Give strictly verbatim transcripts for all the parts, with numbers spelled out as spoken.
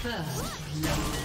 First love.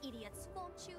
Idiots, won't you?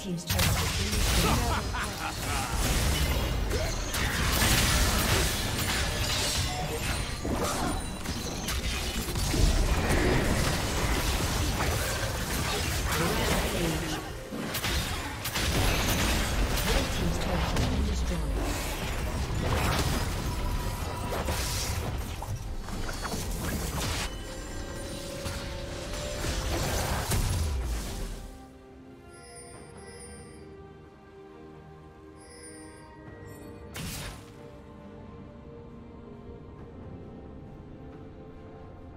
Team's turn.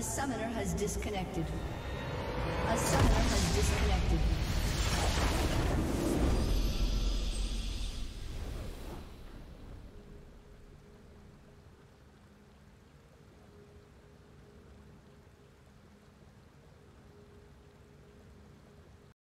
A summoner has disconnected. A summoner has disconnected.